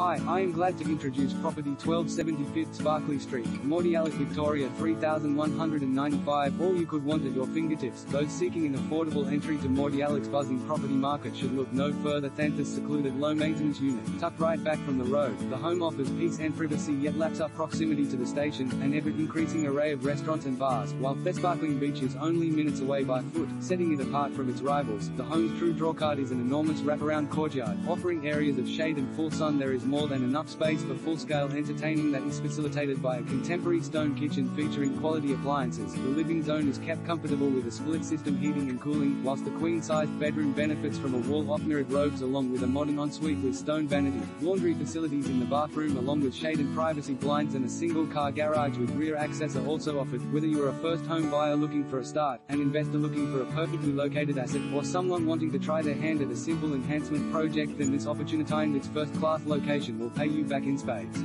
Hi, I am glad to introduce property 1275 Barclay Street, Mordialloc, Victoria 3195. All you could want at your fingertips. Those seeking an affordable entry to Mordialloc's buzzing property market should look no further than this secluded low-maintenance unit, tucked right back from the road. The home offers peace and privacy yet laps up proximity to the station, an ever-increasing array of restaurants and bars, while the sparkling beach is only minutes away by foot, setting it apart from its rivals. The home's true drawcard is an enormous wraparound courtyard, offering areas of shade and full sun. There is more than enough space for full-scale entertaining that is facilitated by a contemporary stone kitchen featuring quality appliances. The living zone is kept comfortable with a split-system heating and cooling, whilst the queen-sized bedroom benefits from a wall-off mirrored robes along with a modern ensuite with stone vanity, laundry facilities in the bathroom along with shade and privacy blinds, and a single-car garage with rear access are also offered. Whether you are a first-home buyer looking for a start, an investor looking for a perfectly located asset, or someone wanting to try their hand at a simple enhancement project, then this opportunity in its first-class location will pay you back in spades.